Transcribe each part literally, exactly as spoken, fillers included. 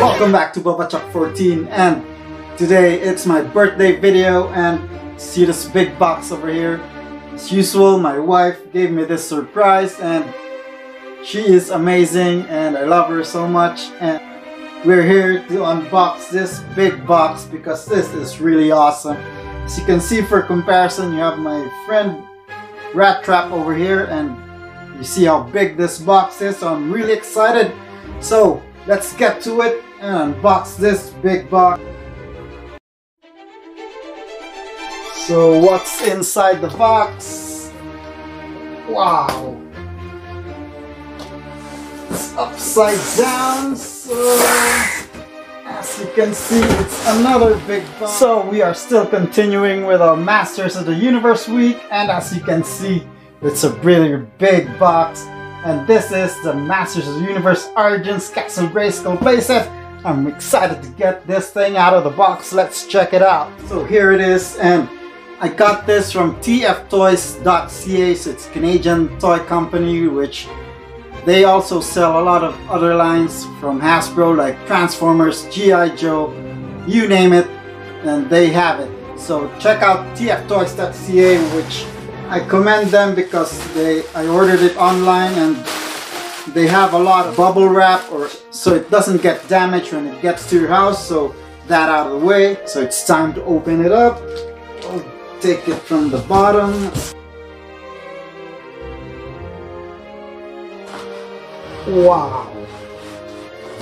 Welcome back to BubbaChuck fourteen, and today it's my birthday video, and see this big box over here. As usual, my wife gave me this surprise and she is amazing and I love her so much, and we're here to unbox this big box because this is really awesome. As you can see, for comparison, you have my friend Rat Trap over here, and you see how big this box is, so I'm really excited. So let's get to it and unbox this big box. So what's inside the box? Wow! It's upside down, so as you can see, it's another big box. So we are still continuing with our Masters of the Universe week, and as you can see, it's a really big box, and this is the Masters of the Universe Origins Castle Grayskull playset. I'm excited to get this thing out of the box. Let's check it out. So here it is, and I got this from t f toys dot c a, so it's a Canadian toy company, which they also sell a lot of other lines from Hasbro like Transformers, G I Joe, you name it, and they have it. So check out t f toys dot c a, which I commend them because they I ordered it online, and they have a lot of bubble wrap or so it doesn't get damaged when it gets to your house, so that out of the way. So it's time to open it up. I'll take it from the bottom. Wow!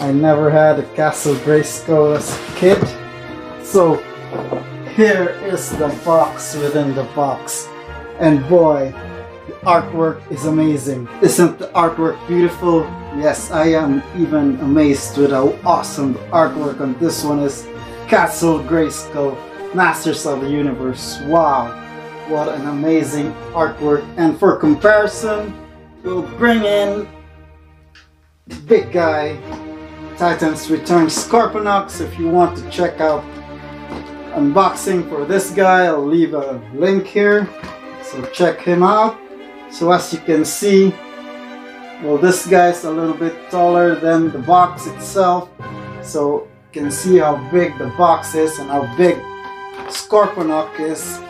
I never had a Castle Grayskull as a kid. So here is the box within the box. And boy, the artwork is amazing. Isn't the artwork beautiful? Yes, I am even amazed with how awesome the artwork on this one is. Castle Grayskull, Masters of the Universe. Wow, what an amazing artwork. And for comparison, we'll bring in the big guy, Titans Return Scorponok. So if you want to check out unboxing for this guy, I'll leave a link here. So check him out. So as you can see, well, this guy's a little bit taller than the box itself, so you can see how big the box is and how big Scorponok is.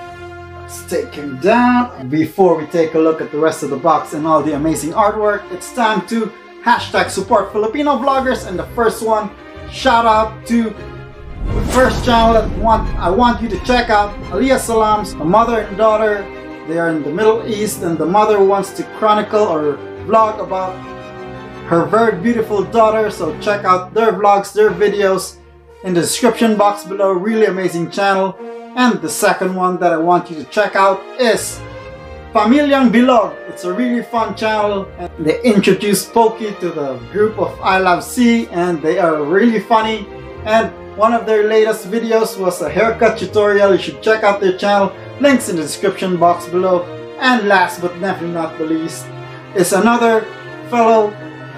Let's take him down. Before we take a look at the rest of the box and all the amazing artwork, it's time to hashtag support Filipino vloggers, and the first one, shout out to the first channel that want, I want you to check out, Aliyah Salam's, a mother and daughter. They are in the Middle East, and the mother wants to chronicle or vlog about her very beautiful daughter. So check out their vlogs, their videos in the description box below. Really amazing channel. And the second one that I want you to check out is Pamilyang Bilog. It's a really fun channel. They introduced Pokey to the group of I Love C, and they are really funny. And one of their latest videos was a haircut tutorial. You should check out their channel. Links in the description box below. And last but definitely not the least is another fellow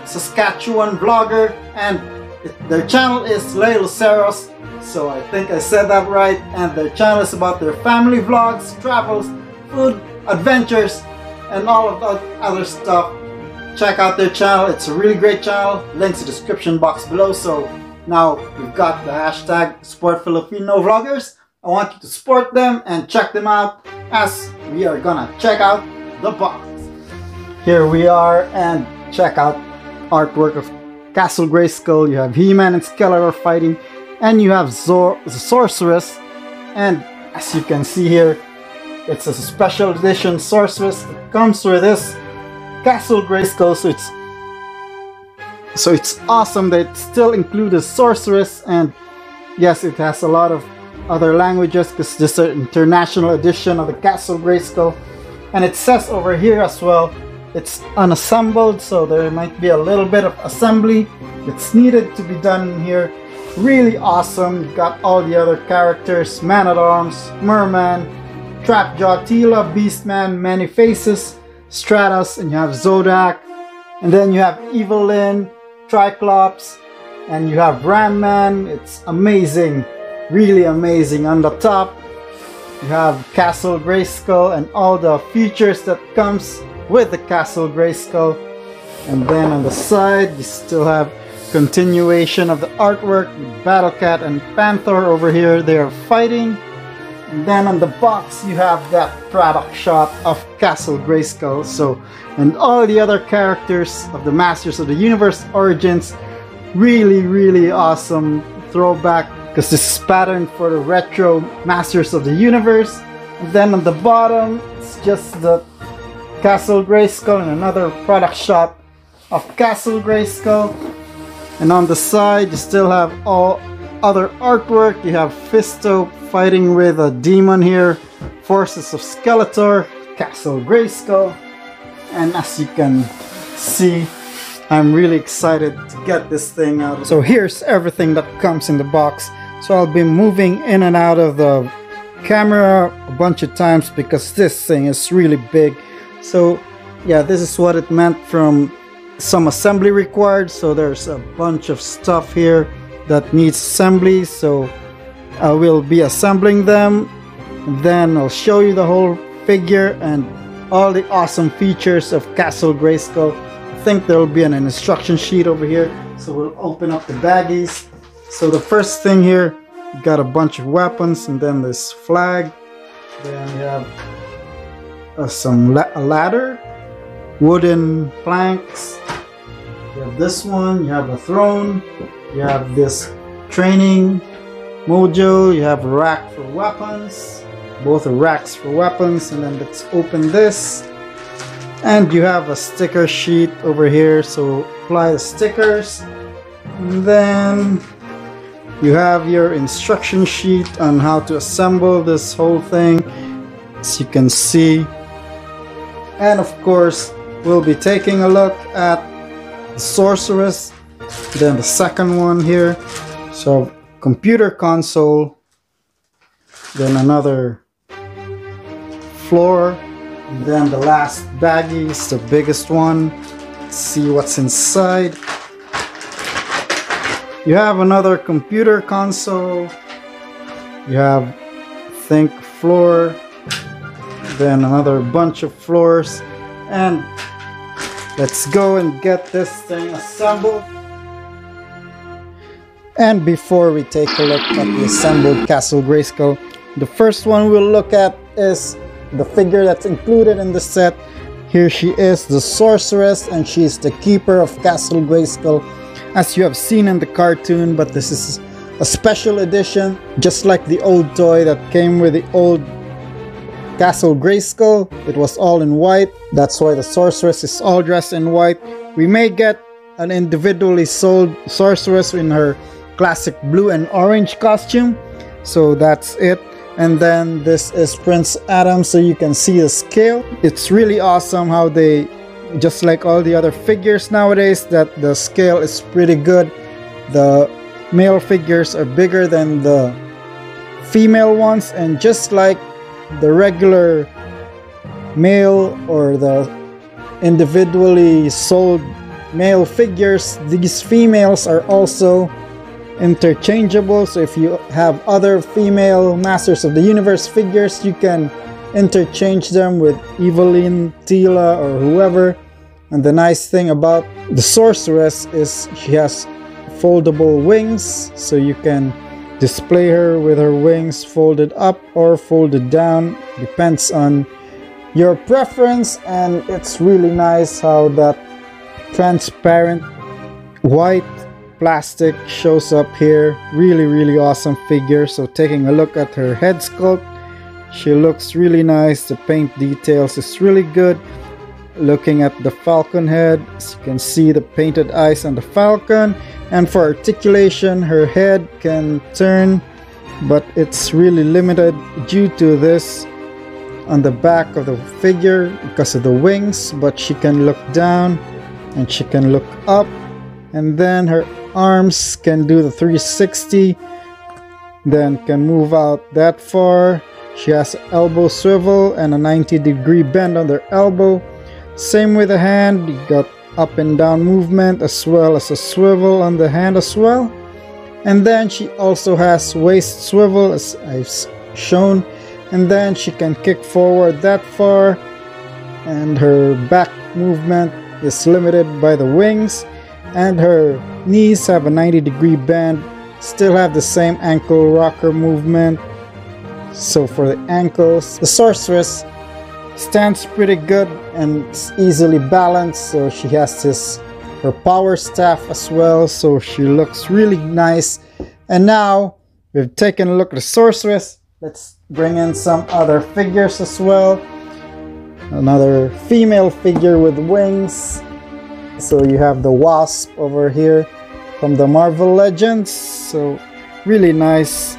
Saskatchewan vlogger, and it, their channel is Les Luceros, so I think I said that right, and their channel is about their family vlogs, travels, food, adventures, and all of that other stuff. Check out their channel, it's a really great channel. Links in the description box below. So now we've got the hashtag support Filipino vloggers. I want you to support them and check them out as we are gonna check out the box. Here we are, and check out artwork of Castle Grayskull. You have He-Man and Skeletor fighting, and you have Zor the Sorceress, and as you can see here, it's a special edition Sorceress that comes with this Castle Grayskull, so it's so it's awesome that it still includes a Sorceress, and yes, it has a lot of other languages because this is an international edition of the Castle Grayskull. And it says over here as well, it's unassembled, so there might be a little bit of assembly that's needed to be done here. Really awesome. You've got all the other characters, Man-at-Arms, Merman, Trapjaw, Teela, Beastman, Many Faces, Stratus, and you have Zodak, and then you have Evil-Lyn, Triclops, and you have Ramman. It's amazing. Really amazing. On the top you have Castle Grayskull and all the features that comes with the Castle Grayskull. And then on the side, you still have continuation of the artwork with Battlecat and Panthor over here. They are fighting. And then on the box, you have that product shot of Castle Grayskull. So, and all the other characters of the Masters of the Universe origins. Really, really awesome throwback, because this is patterned for the retro Masters of the Universe. And then on the bottom, it's just the Castle Grayskull and another product shot of Castle Grayskull. And on the side, you still have all other artwork. You have Fisto fighting with a demon here, forces of Skeletor, Castle Grayskull, and as you can see, I'm really excited to get this thing out. So here's everything that comes in the box. So I'll be moving in and out of the camera a bunch of times because this thing is really big. So yeah, this is what it meant from some assembly required. So there's a bunch of stuff here that needs assembly, so I will be assembling them. Then I'll show you the whole figure and all the awesome features of Castle Grayskull. I think there will be an instruction sheet over here, so we'll open up the baggies. So the first thing here, you got a bunch of weapons, and then this flag. Then you have uh, some la a ladder, wooden planks. You have this one. You have a throne. You have this training mojo. You have a rack for weapons. Both are racks for weapons. And then let's open this. And you have a sticker sheet over here. So apply the stickers. And then you have your instruction sheet on how to assemble this whole thing, as you can see. And of course, we'll be taking a look at the Sorceress. Then the second one here, so computer console, then another floor, and then the last baggie is the biggest one. Let's see what's inside. You have another computer console, you have, I think, floor, then another bunch of floors, and let's go and get this thing assembled. And before we take a look at the assembled Castle Grayskull, the first one we'll look at is the figure that's included in the set. Here she is, the Sorceress, and she's the keeper of Castle Grayskull, as you have seen in the cartoon, but this is a special edition, just like the old toy that came with the old Castle Grayskull. It was all in white, that's why the Sorceress is all dressed in white. We may get an individually sold Sorceress in her classic blue and orange costume. So that's it. And then this is Prince Adam, so you can see the scale. It's really awesome how they, just like all the other figures nowadays, that the scale is pretty good. The male figures are bigger than the female ones, and just like the regular male or the individually sold male figures, these females are also interchangeable. So if you have other female Masters of the Universe figures, you can interchange them with Evil-Lyn, Teela, or whoever. And the nice thing about the Sorceress is she has foldable wings, so you can display her with her wings folded up or folded down, depends on your preference. And it's really nice how that transparent white plastic shows up here. Really, really awesome figure. So taking a look at her head sculpt, she looks really nice. The paint details is really good. Looking at the falcon head, as you can see the painted eyes on the falcon. And for articulation, her head can turn, but it's really limited due to this on the back of the figure because of the wings, but she can look down and she can look up. And then her arms can do the three sixty, then can move out that far. She has an elbow swivel and a ninety degree bend on their elbow. Same with the hand, you got up and down movement as well as a swivel on the hand as well. And then she also has waist swivel, as I've shown, and then she can kick forward that far, and her back movement is limited by the wings, and her knees have a ninety degree bend, still have the same ankle rocker movement. So for the ankles, the Sorceress stands pretty good and is easily balanced, so she has this her power staff as well, so she looks really nice. And now we've taken a look at the Sorceress, let's bring in some other figures as well. Another female figure with wings. So you have the Wasp over here from the Marvel Legends, so really nice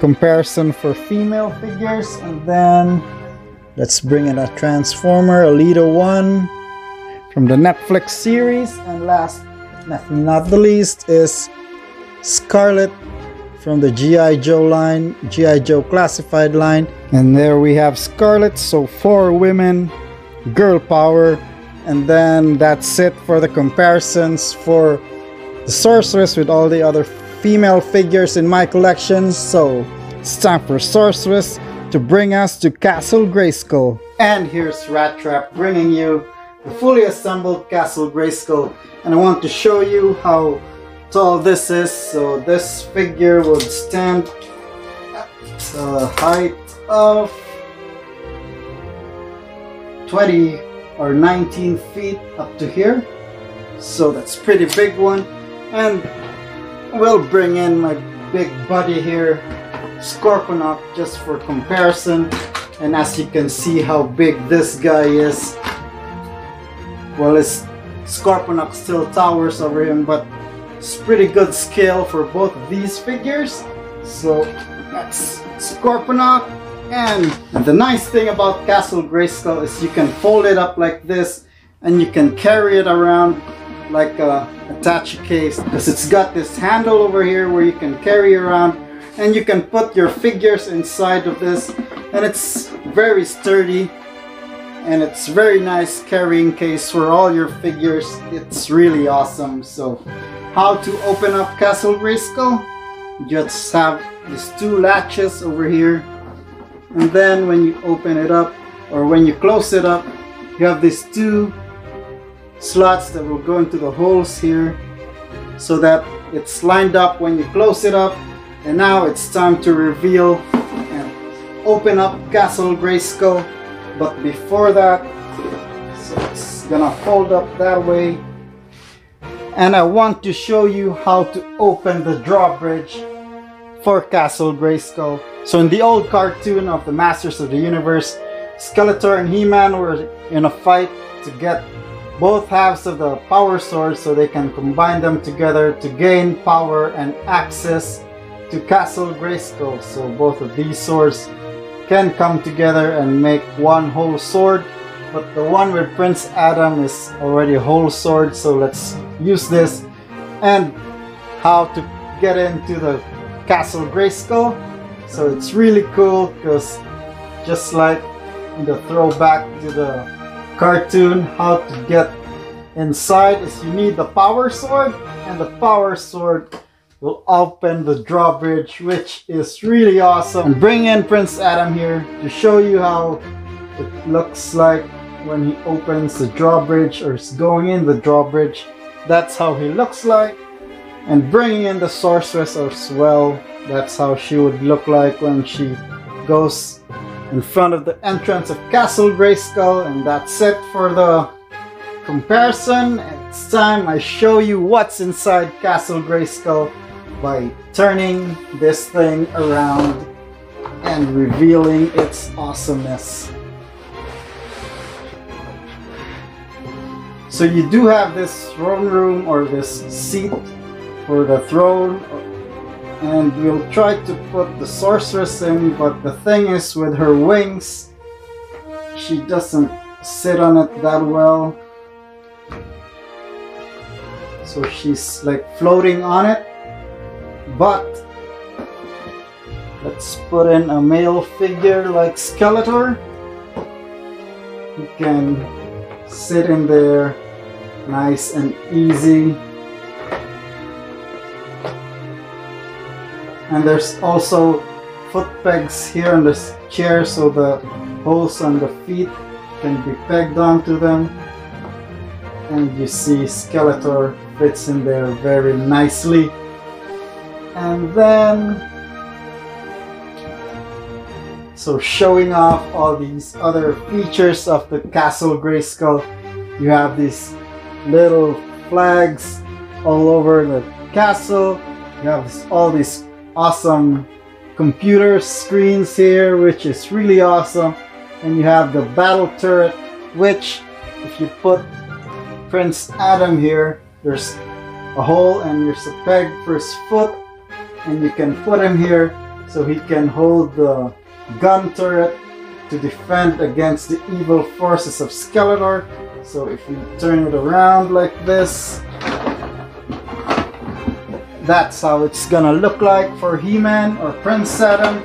comparison for female figures. And then let's bring in a Transformer, Aleta One from the Netflix series. And last but not the least is Scarlet from the G I Joe line, G I Joe classified line. And there we have Scarlet, so four women, girl power. And then that's it for the comparisons for the Sorceress with all the other female figures in my collection. So it's time for Sorceress to bring us to Castle Grayskull. And here's Rat Trap bringing you the fully assembled Castle Grayskull. And I want to show you how tall this is. So this figure would stand at a height of twenty or nineteen feet up to here, so that's pretty big one. And we'll bring in my big buddy here, Scorponok, just for comparison. And as you can see how big this guy is, well, it's Scorponok still towers over him, but it's pretty good scale for both these figures. So that's Scorponok. And the nice thing about Castle Grayskull is you can fold it up like this and you can carry it around like a attache case, because it's got this handle over here where you can carry around and you can put your figures inside of this, and it's very sturdy and it's very nice carrying case for all your figures. It's really awesome. So how to open up Castle Grayskull? You just have these two latches over here. And then when you open it up, or when you close it up, you have these two slots that will go into the holes here so that it's lined up when you close it up. And now it's time to reveal and open up Castle Grayskull. But before that, so it's gonna fold up that way. And I want to show you how to open the drawbridge for Castle Grayskull. So in the old cartoon of the Masters of the Universe, Skeletor and He-Man were in a fight to get both halves of the power sword so they can combine them together to gain power and access to Castle Grayskull. So both of these swords can come together and make one whole sword, but the one with Prince Adam is already a whole sword, so let's use this. And how to get into the Castle Grayskull. So it's really cool, because just like in the throwback to the cartoon, how to get inside is you need the power sword, and the power sword will open the drawbridge, which is really awesome. And bring in Prince Adam here to show you how it looks like when he opens the drawbridge, or is going in the drawbridge. That's how he looks like. And bringing in the Sorceress as well, that's how she would look like when she goes in front of the entrance of Castle Grayskull. And that's it for the comparison. It's time I show you what's inside Castle Grayskull by turning this thing around and revealing its awesomeness. So you do have this throne room, or this seat for the throne, and we'll try to put the Sorceress in, but the thing is with her wings, she doesn't sit on it that well, so she's like floating on it. But let's put in a male figure like Skeletor. He can sit in there nice and easy. And there's also foot pegs here on this chair, so the holes on the feet can be pegged onto them. and you see Skeletor fits in there very nicely. And then, so showing off all these other features of the Castle Grayskull, you have these little flags all over the castle. You have this, all these awesome computer screens here, which is really awesome. And you have the battle turret, which if you put Prince Adam here, there's a hole and there's a peg for his foot, and you can put him here so he can hold the gun turret to defend against the evil forces of Skeletor. So if you turn it around like this, that's how it's gonna look like for He-Man or Prince Adam.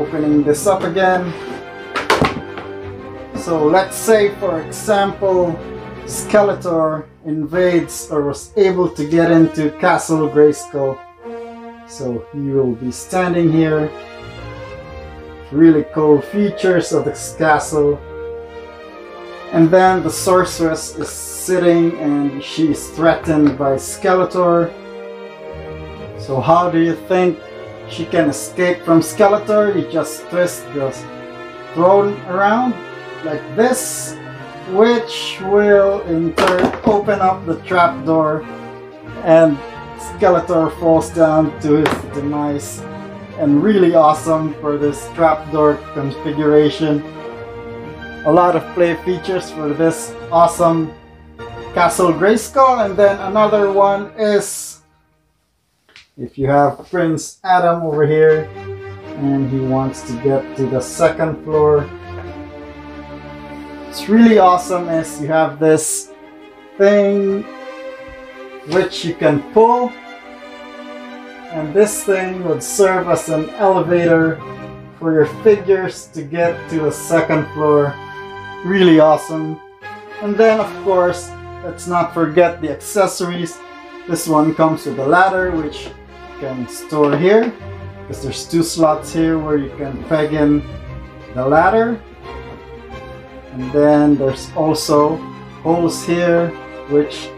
Opening this up again. So let's say, for example, Skeletor invades or was able to get into Castle Grayskull. So he will be standing here. Really cool features of this castle. And then the Sorceress is sitting and she is threatened by Skeletor. So how do you think she can escape from Skeletor? You just twist the throne around like this, which will in turn open up the trapdoor, and Skeletor falls down to his demise. And really awesome for this trapdoor configuration. A lot of play features for this awesome Castle Grayskull. And then another one is, if you have Prince Adam over here and he wants to get to the second floor, it's really awesome as you have this thing which you can pull, and this thing would serve as an elevator for your figures to get to the second floor. Really awesome. And then of course, let's not forget the accessories. This one comes with a ladder which you can store here, because there's two slots here where you can peg in the ladder. And then there's also holes here, which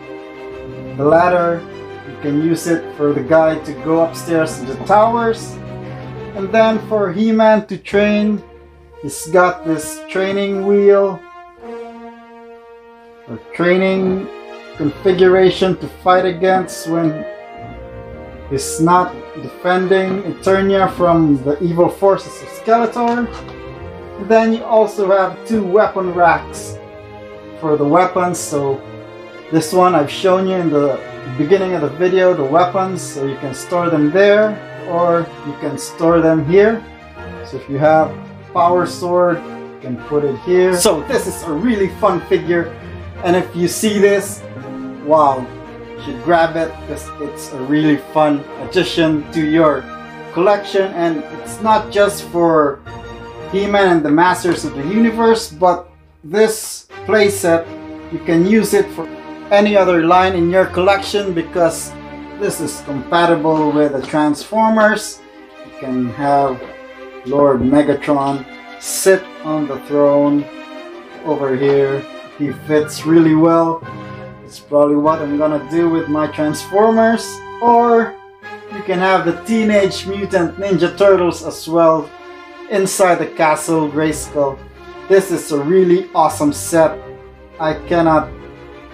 the ladder, you can use it for the guy to go upstairs to the towers. And then for He-Man to train, he's got this training wheel or training configuration to fight against when he's not defending Eternia from the evil forces of Skeletor. And then you also have two weapon racks for the weapons. So this one I've shown you in the beginning of the video, the weapons, so you can store them there or you can store them here. So if you have power sword, you can put it here. So this is a really fun figure, and if you see this, wow, you should grab it because it's a really fun addition to your collection. And it's not just for He-Man and the Masters of the Universe, but this playset, you can use it for any other line in your collection because this is compatible with the Transformers. You can have Lord Megatron sit on the throne over here. He fits really well. It's probably what I'm gonna do with my Transformers. Or you can have the Teenage Mutant Ninja Turtles as well inside the Castle Grayskull. This is a really awesome set. I cannot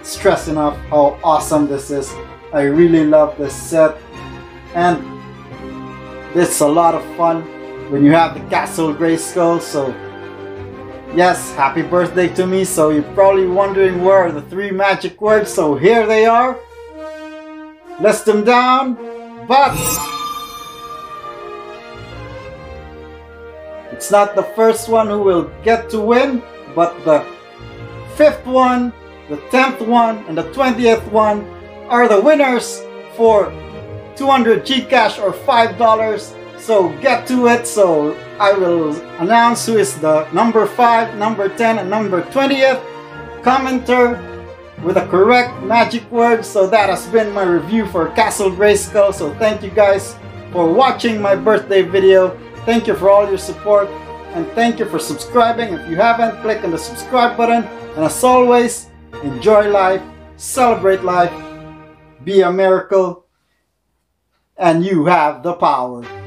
stress enough how awesome this is. I really love this set, and it's a lot of fun when you have the Castle Grayskull. So yes, happy birthday to me. So you're probably wondering where are the three magic words, so here they are. List them down, but it's not the first one who will get to win, but the fifth one, the tenth one, and the twentieth one are the winners for two hundred Gcash or five dollars. So get to it. So I will announce who is the number five, number ten, and number twentieth commenter with the correct magic word. So that has been my review for Castle Grayskull. So thank you guys for watching my birthday video. Thank you for all your support, and thank you for subscribing. If you haven't, click on the subscribe button. And as always, enjoy life, celebrate life, be a miracle, and you have the power.